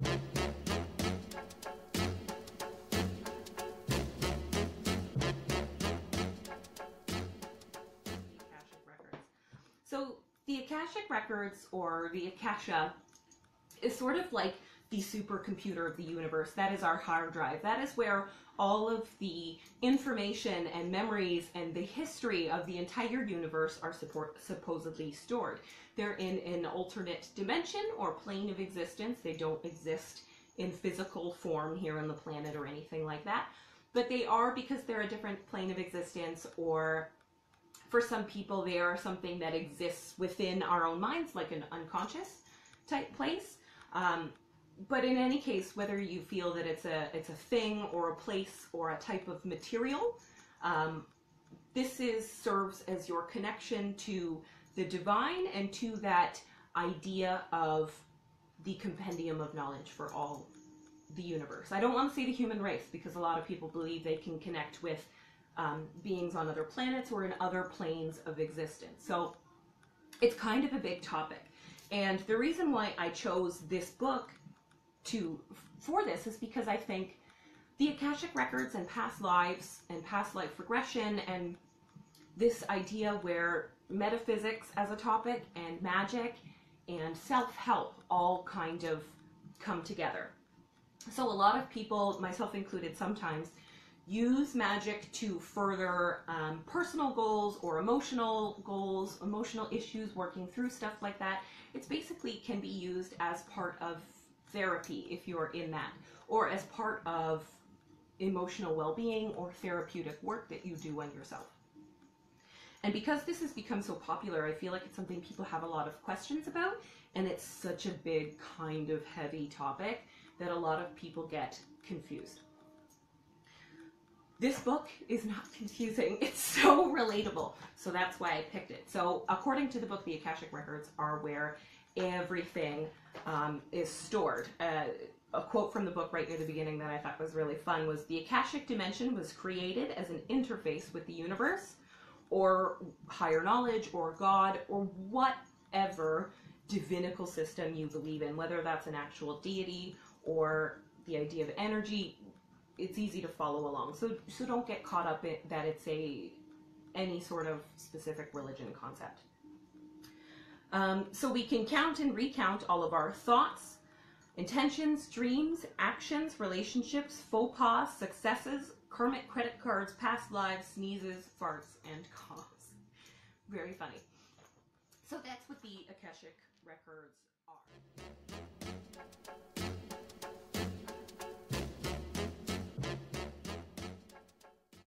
Akashic Records. So the Akashic Records, or the Akasha, is sort of like the supercomputer of the universe. That is our hard drive. That is where all of the information and memories and the history of the entire universe are supposedly stored. They're in an alternate dimension or plane of existence. They don't exist in physical form here on the planet or anything like that, but they are, because they're a different plane of existence, or for some people they are something that exists within our own minds, like an unconscious type place. But in any case, whether you feel that it's a thing or a place or a type of material, this serves as your connection to the divine and to that idea of the compendium of knowledge for all the universe. I don't want to say the human race, because a lot of people believe they can connect with beings on other planets or in other planes of existence. So it's kind of a big topic. And the reason why I chose this book for this is because I think the Akashic Records and past lives and past life regression and this idea where metaphysics as a topic and magic and self-help all kind of come together. So a lot of people, myself included sometimes, use magic to further personal goals or emotional goals, emotional issues, working through stuff like that. It's basically can be used as part of therapy if you're in that, or as part of emotional well-being or therapeutic work that you do on yourself. And because this has become so popular, I feel like it's something people have a lot of questions about, and it's such a big kind of heavy topic that a lot of people get confused. This book is not confusing. It's so relatable. So that's why I picked it. So according to the book, the Akashic Records are where everything is stored. A quote from the book right near the beginning that I thought was really fun was, "The Akashic dimension was created as an interface with the universe, or higher knowledge, or God, or whatever divinical system you believe in, whether that's an actual deity or the idea of energy." It's easy to follow along, so don't get caught up in that it's any sort of specific religion concept. So we can count and recount all of our thoughts, intentions, dreams, actions, relationships, faux pas, successes, karmic credit cards, past lives, sneezes, farts, and coughs. Very funny. So that's what the Akashic Records are.